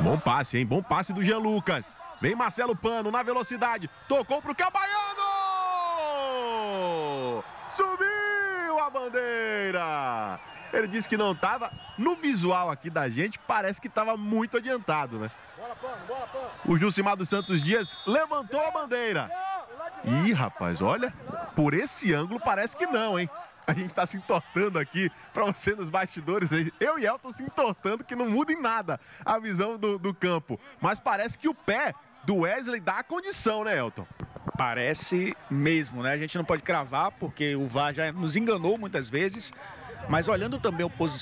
Bom passe, hein? Bom passe do Jean Lucas. Vem Marcelo Pano na velocidade. Tocou pro Kel Baiano! Subiu a bandeira! Ele disse que não estava. No visual aqui da gente, parece que estava muito adiantado, né? O Jusimado Santos Dias levantou a bandeira. Ih, rapaz, olha, por esse ângulo parece que não, hein? A gente tá se entortando aqui, pra você nos bastidores, eu e Elton se entortando, que não muda em nada a visão do campo. Mas parece que o pé do Wesley dá a condição, né, Elton? Parece mesmo, né? A gente não pode cravar, porque o VAR já nos enganou muitas vezes, mas olhando também o posicionamento.